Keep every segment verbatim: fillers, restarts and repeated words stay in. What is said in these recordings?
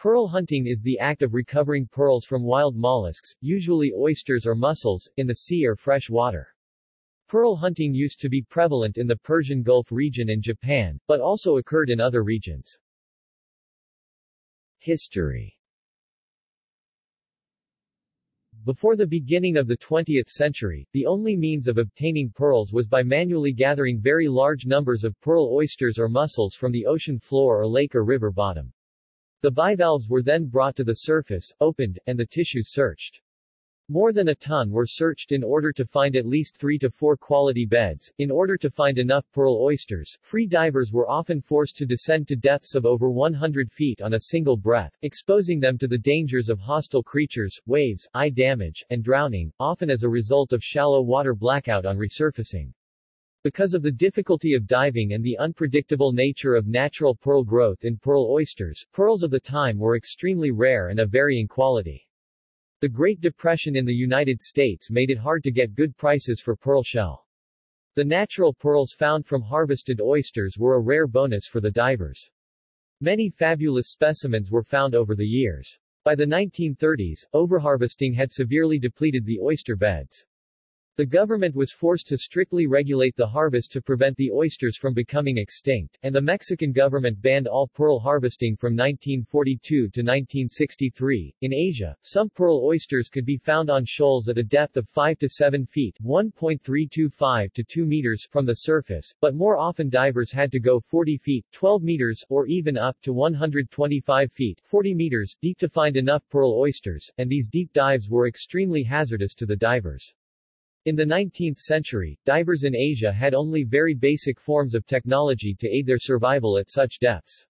Pearl hunting is the act of recovering pearls from wild mollusks, usually oysters or mussels, in the sea or fresh water. Pearl hunting used to be prevalent in the Persian Gulf region in Japan, but also occurred in other regions. History. Before the beginning of the twentieth century, the only means of obtaining pearls was by manually gathering very large numbers of pearl oysters or mussels from the ocean floor or lake or river bottom. The bivalves were then brought to the surface, opened, and the tissues searched. More than a ton were searched in order to find at least three to four quality beds. In order to find enough pearl oysters, free divers were often forced to descend to depths of over one hundred feet on a single breath, exposing them to the dangers of hostile creatures, waves, eye damage, and drowning, often as a result of shallow water blackout on resurfacing. Because of the difficulty of diving and the unpredictable nature of natural pearl growth in pearl oysters, pearls of the time were extremely rare and of varying quality. The Great Depression in the United States made it hard to get good prices for pearl shell. The natural pearls found from harvested oysters were a rare bonus for the divers. Many fabulous specimens were found over the years. By the nineteen thirties, overharvesting had severely depleted the oyster beds. The government was forced to strictly regulate the harvest to prevent the oysters from becoming extinct, and the Mexican government banned all pearl harvesting from nineteen forty-two to nineteen sixty-three. In Asia, some pearl oysters could be found on shoals at a depth of five to seven feet (one point three two five to two meters) from the surface, but more often divers had to go forty feet (twelve meters) or even up to one hundred twenty-five feet (forty meters) deep to find enough pearl oysters, and these deep dives were extremely hazardous to the divers. In the nineteenth century, divers in Asia had only very basic forms of technology to aid their survival at such depths.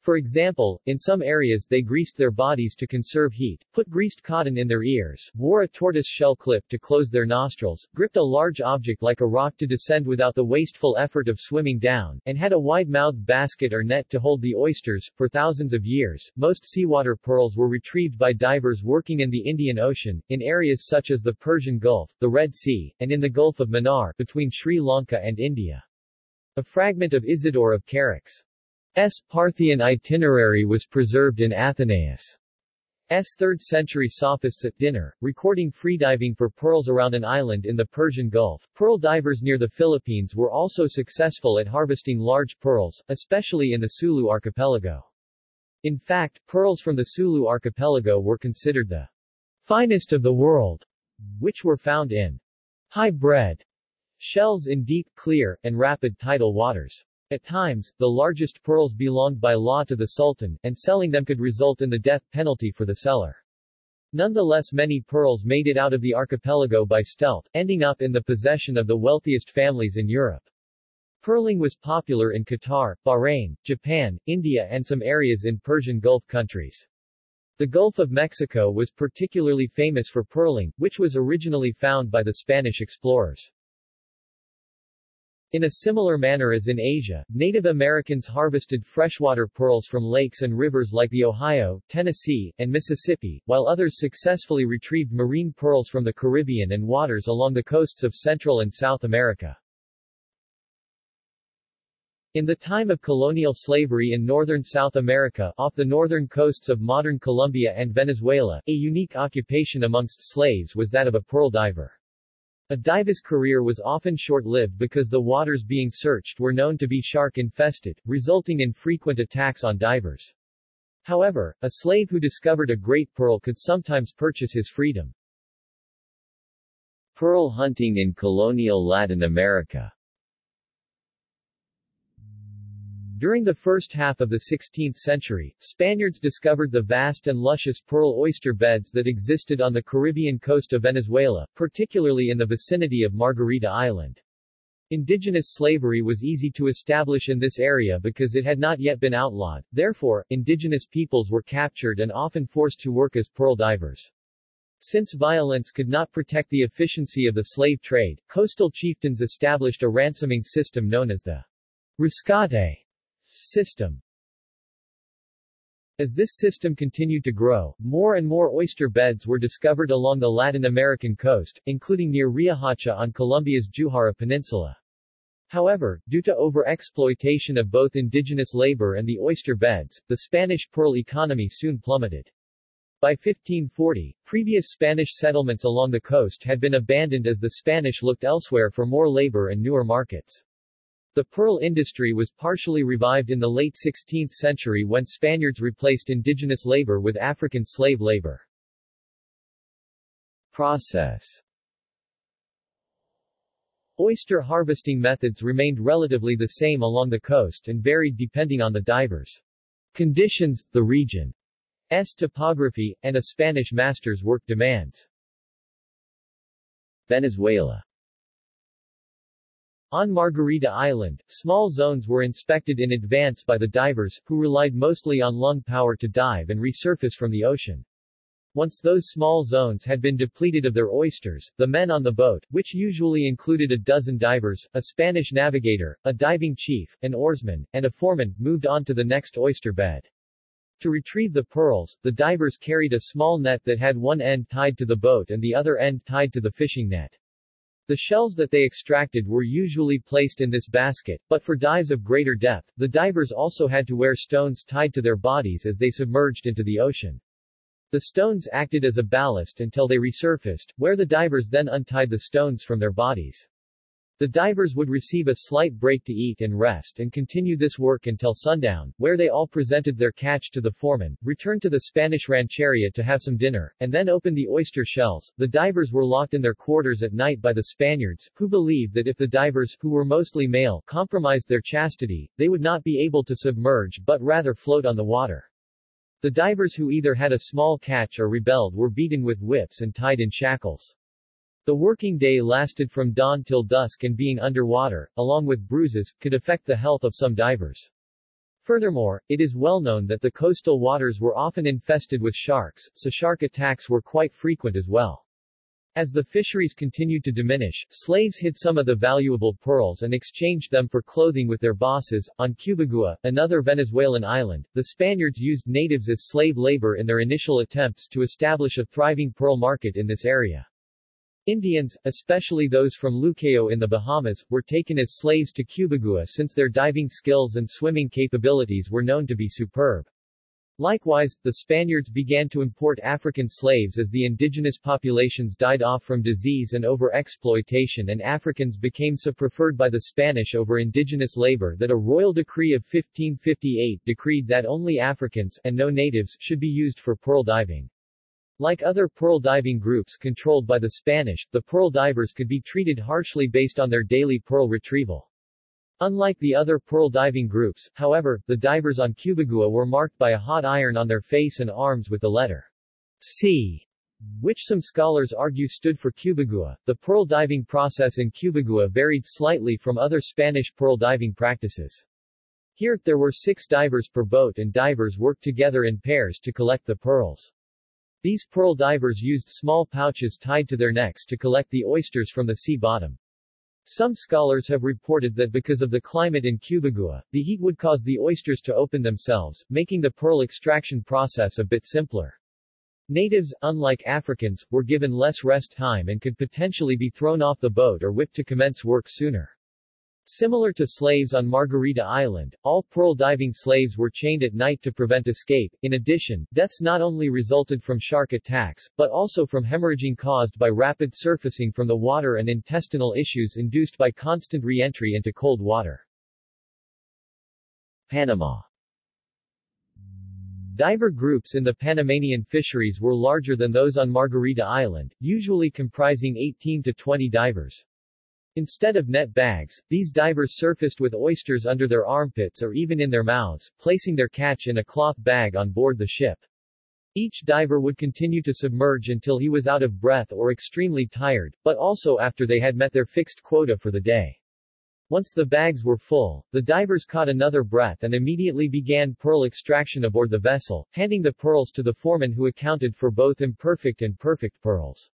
For example, in some areas they greased their bodies to conserve heat, put greased cotton in their ears, wore a tortoise shell clip to close their nostrils, gripped a large object like a rock to descend without the wasteful effort of swimming down, and had a wide-mouthed basket or net to hold the oysters. For thousands of years, most seawater pearls were retrieved by divers working in the Indian Ocean, in areas such as the Persian Gulf, the Red Sea, and in the Gulf of Mannar, between Sri Lanka and India. A fragment of Isidore of Charax S. Parthian itinerary was preserved in Athenaeus' third-century sophists at dinner, recording freediving for pearls around an island in the Persian Gulf. Pearl divers near the Philippines were also successful at harvesting large pearls, especially in the Sulu archipelago. In fact, pearls from the Sulu archipelago were considered the finest of the world, which were found in high-bred shells in deep, clear, and rapid tidal waters. At times, the largest pearls belonged by law to the Sultan, and selling them could result in the death penalty for the seller. Nonetheless, many pearls made it out of the archipelago by stealth, ending up in the possession of the wealthiest families in Europe. Pearling was popular in Qatar, Bahrain, Japan, India, and some areas in Persian Gulf countries. The Gulf of Mexico was particularly famous for pearling, which was originally found by the Spanish explorers. In a similar manner as in Asia, Native Americans harvested freshwater pearls from lakes and rivers like the Ohio, Tennessee, and Mississippi, while others successfully retrieved marine pearls from the Caribbean and waters along the coasts of Central and South America. In the time of colonial slavery in northern South America, off the northern coasts of modern Colombia and Venezuela, a unique occupation amongst slaves was that of a pearl diver. A diver's career was often short-lived because the waters being searched were known to be shark-infested, resulting in frequent attacks on divers. However, a slave who discovered a great pearl could sometimes purchase his freedom. Pearl hunting in colonial Latin America. During the first half of the sixteenth century, Spaniards discovered the vast and luscious pearl oyster beds that existed on the Caribbean coast of Venezuela, particularly in the vicinity of Margarita Island. Indigenous slavery was easy to establish in this area because it had not yet been outlawed, therefore, indigenous peoples were captured and often forced to work as pearl divers. Since violence could not protect the efficiency of the slave trade, coastal chieftains established a ransoming system known as the rescate system. As this system continued to grow, more and more oyster beds were discovered along the Latin American coast, including near Riohacha on Colombia's Guajira Peninsula. However, due to over-exploitation of both indigenous labor and the oyster beds, the Spanish pearl economy soon plummeted. By fifteen forty, previous Spanish settlements along the coast had been abandoned as the Spanish looked elsewhere for more labor and newer markets. The pearl industry was partially revived in the late sixteenth century when Spaniards replaced indigenous labor with African slave labor. Process. Oyster harvesting methods remained relatively the same along the coast and varied depending on the divers' conditions, the region's topography, and a Spanish master's work demands. Venezuela. On Margarita Island, small zones were inspected in advance by the divers, who relied mostly on lung power to dive and resurface from the ocean. Once those small zones had been depleted of their oysters, the men on the boat, which usually included a dozen divers, a Spanish navigator, a diving chief, an oarsman, and a foreman, moved on to the next oyster bed. To retrieve the pearls, the divers carried a small net that had one end tied to the boat and the other end tied to the fishing net. The shells that they extracted were usually placed in this basket, but for dives of greater depth, the divers also had to wear stones tied to their bodies as they submerged into the ocean. The stones acted as a ballast until they resurfaced, where the divers then untied the stones from their bodies. The divers would receive a slight break to eat and rest and continue this work until sundown, where they all presented their catch to the foreman, returned to the Spanish rancheria to have some dinner, and then opened the oyster shells. The divers were locked in their quarters at night by the Spaniards, who believed that if the divers, who were mostly male, compromised their chastity, they would not be able to submerge but rather float on the water. The divers who either had a small catch or rebelled were beaten with whips and tied in shackles. The working day lasted from dawn till dusk, and being underwater, along with bruises, could affect the health of some divers. Furthermore, it is well known that the coastal waters were often infested with sharks, so shark attacks were quite frequent as well. As the fisheries continued to diminish, slaves hid some of the valuable pearls and exchanged them for clothing with their bosses. On Cubagua, another Venezuelan island, the Spaniards used natives as slave labor in their initial attempts to establish a thriving pearl market in this area. Indians, especially those from Lucayo in the Bahamas, were taken as slaves to Cubagua since their diving skills and swimming capabilities were known to be superb. Likewise, the Spaniards began to import African slaves as the indigenous populations died off from disease and over-exploitation, and Africans became so preferred by the Spanish over indigenous labor that a royal decree of fifteen fifty-eight decreed that only Africans, and no natives, should be used for pearl diving. Like other pearl diving groups controlled by the Spanish, the pearl divers could be treated harshly based on their daily pearl retrieval. Unlike the other pearl diving groups, however, the divers on Cubagua were marked by a hot iron on their face and arms with the letter C, which some scholars argue stood for Cubagua. The pearl diving process in Cubagua varied slightly from other Spanish pearl diving practices. Here, there were six divers per boat, and divers worked together in pairs to collect the pearls. These pearl divers used small pouches tied to their necks to collect the oysters from the sea bottom. Some scholars have reported that because of the climate in Cubagua, the heat would cause the oysters to open themselves, making the pearl extraction process a bit simpler. Natives, unlike Africans, were given less rest time and could potentially be thrown off the boat or whipped to commence work sooner. Similar to slaves on Margarita Island, all pearl diving slaves were chained at night to prevent escape. In addition, deaths not only resulted from shark attacks, but also from hemorrhaging caused by rapid surfacing from the water and intestinal issues induced by constant re-entry into cold water. Panama. Diver groups in the Panamanian fisheries were larger than those on Margarita Island, usually comprising eighteen to twenty divers. Instead of net bags, these divers surfaced with oysters under their armpits or even in their mouths, placing their catch in a cloth bag on board the ship. Each diver would continue to submerge until he was out of breath or extremely tired, but also after they had met their fixed quota for the day. Once the bags were full, the divers caught another breath and immediately began pearl extraction aboard the vessel, handing the pearls to the foreman, who accounted for both imperfect and perfect pearls.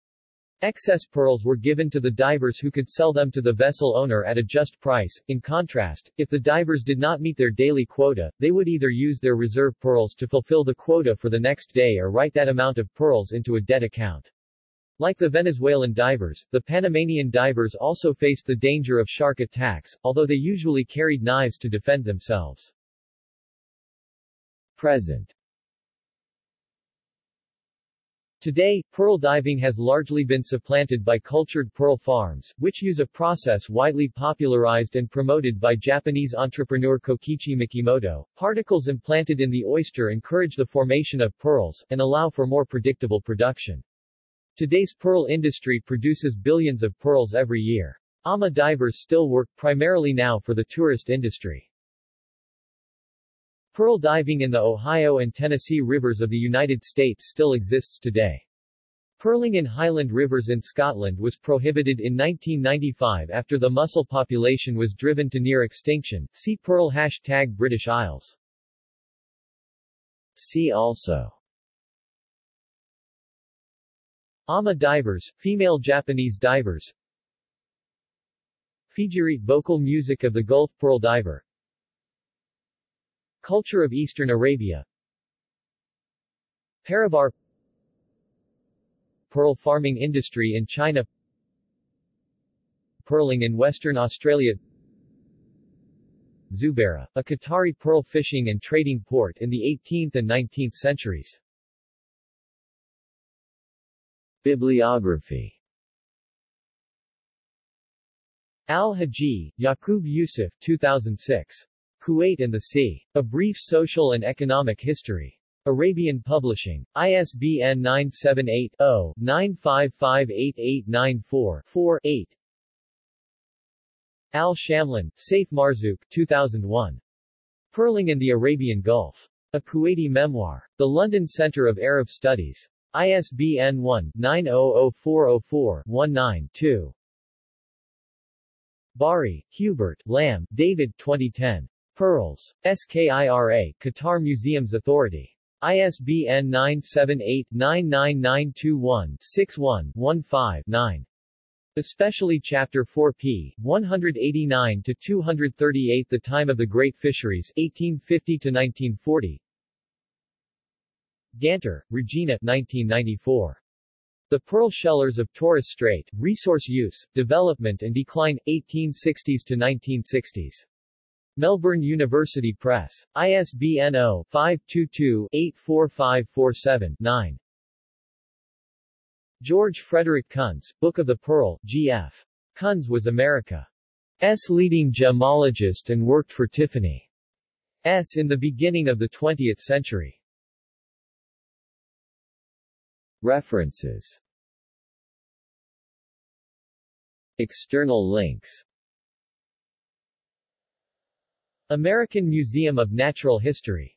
Excess pearls were given to the divers, who could sell them to the vessel owner at a just price. In contrast, if the divers did not meet their daily quota, they would either use their reserve pearls to fulfill the quota for the next day or write that amount of pearls into a debt account. Like the Venezuelan divers, the Panamanian divers also faced the danger of shark attacks, although they usually carried knives to defend themselves. Present. Today, pearl diving has largely been supplanted by cultured pearl farms, which use a process widely popularized and promoted by Japanese entrepreneur Kokichi Mikimoto. Particles implanted in the oyster encourage the formation of pearls, and allow for more predictable production. Today's pearl industry produces billions of pearls every year. Ama divers still work primarily now for the tourist industry. Pearl diving in the Ohio and Tennessee rivers of the United States still exists today. Pearling in Highland rivers in Scotland was prohibited in nineteen ninety-five after the mussel population was driven to near extinction. See Pearl hashtag British Isles. See also Ama divers, female Japanese divers, Fijiri, vocal music of the Gulf pearl diver, culture of Eastern Arabia, Parivar, pearl farming industry in China, pearling in Western Australia, Zubara, a Qatari pearl fishing and trading port in the eighteenth and nineteenth centuries. Bibliography. Al-Hajji, Yaqub Yusuf, two thousand six. Kuwait and the Sea. A Brief Social and Economic History. Arabian Publishing. I S B N nine seven eight, zero, nine five five eight eight nine four, four, eight. Al Shamlin, Saif Marzouk, two thousand one. Pearling in the Arabian Gulf. A Kuwaiti Memoir. The London Centre of Arab Studies. I S B N one, nine zero zero four zero four, one nine, two. Bari, Hubert, Lamb, David, twenty ten. Pearls. Skira, Qatar Museums Authority. I S B N nine seven eight, nine nine nine two one, six one, one five, nine. Especially Chapter four p. one eighty-nine to two thirty-eight. The Time of the Great Fisheries, eighteen fifty to nineteen forty. Ganter, Regina, nineteen ninety-four. The Pearl Shellers of Torres Strait, Resource Use, Development and Decline, eighteen sixties to nineteen sixties. Melbourne University Press. I S B N zero, five two two, eight four five four seven, nine. George Frederick Kunz, Book of the Pearl, G F Kunz was America's leading gemologist and worked for Tiffany's in the beginning of the twentieth century. References. External links. American Museum of Natural History.